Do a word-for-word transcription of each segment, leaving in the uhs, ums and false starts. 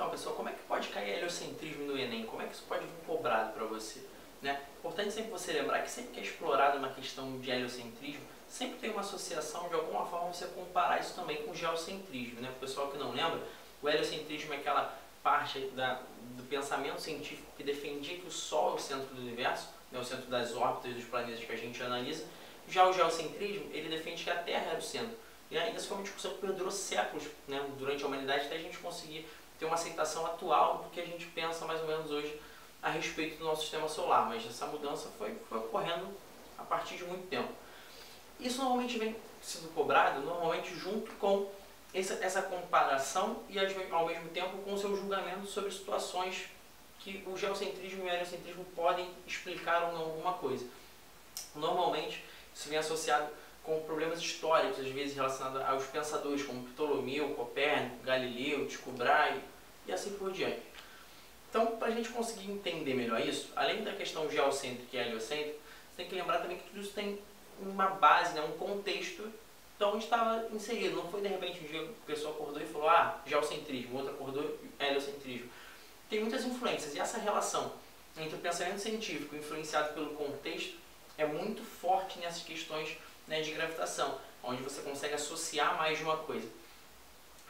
Então, pessoal, como é que pode cair heliocentrismo no Enem? Como é que isso pode vir cobrado para você? Né? Importante sempre você lembrar que sempre que é explorado uma questão de heliocentrismo, sempre tem uma associação, de alguma forma você comparar isso também com o geocentrismo. Né? Para o pessoal que não lembra, o heliocentrismo é aquela parte da, do pensamento científico que defendia que o Sol é o centro do universo, né, o centro das órbitas dos planetas que a gente analisa. Já o geocentrismo, ele defende que a Terra era o centro. E aí, isso foi uma discussão que perdurou séculos, né, durante a humanidade, até a gente conseguir ter uma aceitação atual do que a gente pensa mais ou menos hoje a respeito do nosso sistema solar. Mas essa mudança foi, foi ocorrendo a partir de muito tempo. Isso normalmente vem sendo cobrado, normalmente junto com Essa, essa comparação e, ao mesmo tempo, com o seu julgamento sobre situações que o geocentrismo e o heliocentrismo podem explicar ou não alguma coisa. Normalmente, isso vem associado com problemas históricos, às vezes relacionados aos pensadores, como Ptolomeu, Copérnico, Galileu, Tycho Brahe e assim por diante. Então, para a gente conseguir entender melhor isso, além da questão geocêntrica e heliocêntrica, você tem que lembrar também que tudo isso tem uma base, né, um contexto. Então, estava inserido, não foi de repente um dia que a pessoa acordou e falou, ah, geocentrismo, outra acordou, heliocentrismo. Tem muitas influências, e essa relação entre o pensamento científico influenciado pelo contexto é muito forte nessas questões, né, de gravitação, onde você consegue associar mais de uma coisa,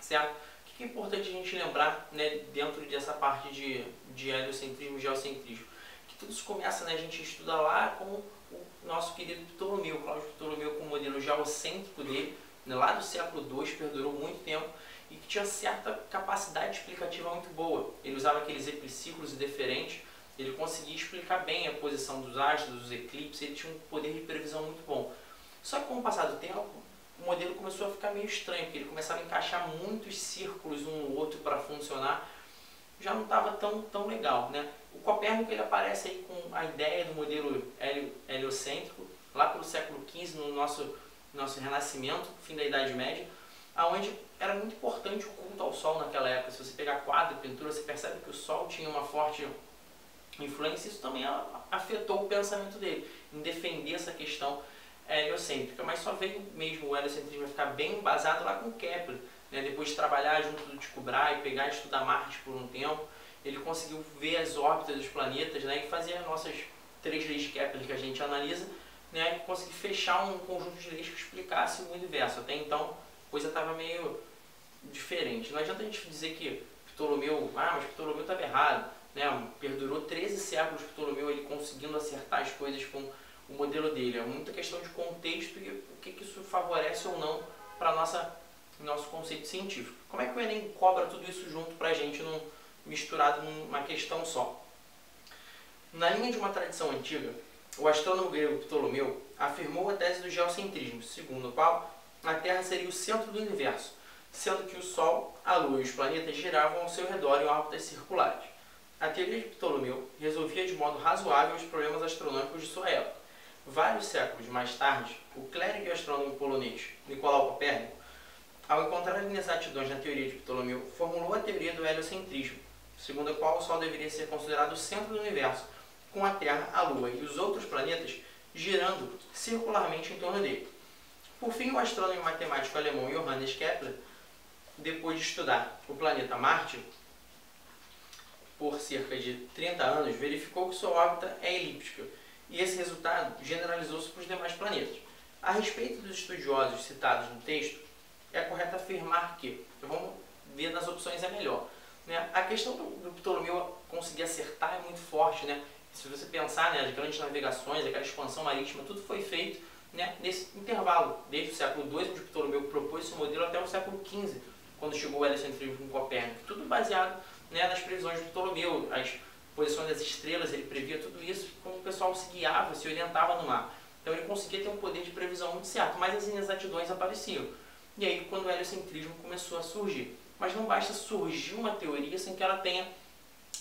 certo? O que é importante a gente lembrar, né, dentro dessa parte de, de heliocentrismo e geocentrismo? Que tudo isso começa, né, a gente estuda lá com o nosso querido Ptolomeu, Cláudio Ptolomeu, com o modelo geocêntrico dele, né, lá do século dois, perdurou muito tempo, e que tinha certa capacidade explicativa muito boa. Ele usava aqueles epiciclos e deferentes, ele conseguia explicar bem a posição dos astros, dos eclipses, ele tinha um poder de previsão muito bom. Só que com o passar do tempo, o modelo começou a ficar meio estranho, porque ele começava a encaixar muitos círculos um no outro para funcionar, já não estava tão, tão legal, né? O Copérnico, ele aparece aí com a ideia do modelo heliocêntrico, lá pelo século quinze, no nosso, nosso Renascimento, fim da Idade Média, onde era muito importante o culto ao Sol naquela época. Se você pegar quadro, pintura, você percebe que o Sol tinha uma forte influência, isso também afetou o pensamento dele, em defender essa questão heliocêntrica. Mas só veio mesmo o heliocentrismo ficar bem embasado lá com Kepler, né? Depois de trabalhar junto do Tycho Brahe, pegar e estudar Marte por um tempo, ele conseguiu ver as órbitas dos planetas, né, e fazer as nossas três leis de Kepler que a gente analisa, né, e conseguir fechar um conjunto de leis que explicasse o universo. Até então, a coisa estava meio diferente. Não adianta a gente dizer que Ptolomeu, ah, mas Ptolomeu estava errado, né, perdurou treze séculos Ptolomeu ele conseguindo acertar as coisas com o modelo dele. É muita questão de contexto e o que, que isso favorece ou não para nossa nosso conceito científico. Como é que o Enem cobra tudo isso junto para a gente num misturado numa questão só? Na linha de uma tradição antiga, o astrônomo grego Ptolomeu afirmou a tese do geocentrismo, segundo o qual a Terra seria o centro do universo, sendo que o Sol, a Lua e os planetas giravam ao seu redor em órbitas circulares. A teoria de Ptolomeu resolvia de modo razoável os problemas astronômicos de sua época. Vários séculos mais tarde, o clérigo e astrônomo polonês Nicolau Copérnico, ao encontrar as inexatidões na teoria de Ptolomeu, formulou a teoria do heliocentrismo, segundo a qual o Sol deveria ser considerado o centro do universo, com a Terra, a Lua e os outros planetas girando circularmente em torno dele. Por fim, o astrônomo e matemático alemão Johannes Kepler, depois de estudar o planeta Marte por cerca de trinta anos, verificou que sua órbita é elíptica, e esse resultado generalizou-se para os demais planetas. A respeito dos estudiosos citados no texto, é correto afirmar que, vamos ver nas opções, é melhor. A questão do Ptolomeu conseguir acertar é muito forte, né? Se você pensar, né, as grandes navegações, aquela expansão marítima, tudo foi feito, né, nesse intervalo, desde o século dois, onde Ptolomeu propôs esse modelo, até o século quinze, quando chegou o heliocentrismo com Copérnico. Tudo baseado, né, nas previsões de Ptolomeu, as posições das estrelas, ele previa tudo isso, como o pessoal se guiava, se orientava no mar. Então ele conseguia ter um poder de previsão muito certo, mas as inexatidões apareciam. E aí, quando o heliocentrismo começou a surgir. Mas não basta surgir uma teoria sem que ela tenha,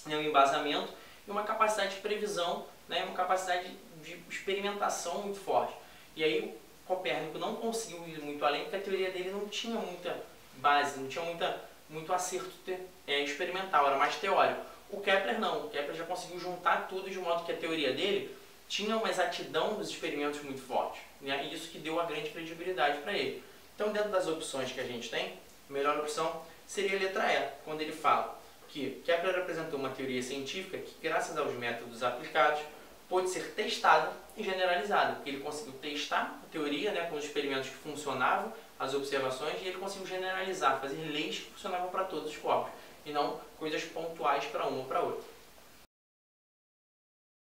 né, um embasamento e uma capacidade de previsão, né, uma capacidade de experimentação muito forte. E aí o Copérnico não conseguiu ir muito além, porque a teoria dele não tinha muita base, não tinha muita, muito acerto é, experimental, era mais teórico. O Kepler não, o Kepler já conseguiu juntar tudo de modo que a teoria dele tinha uma exatidão dos experimentos muito forte, né, e isso que deu a grande credibilidade para ele. Então, dentro das opções que a gente tem, a melhor opção seria a letra E, quando ele fala que Kepler apresentou uma teoria científica que, graças aos métodos aplicados, pôde ser testada e generalizada, porque ele conseguiu testar a teoria, né, com os experimentos que funcionavam, as observações, e ele conseguiu generalizar, fazer leis que funcionavam para todos os corpos, e não coisas pontuais para um ou para outro.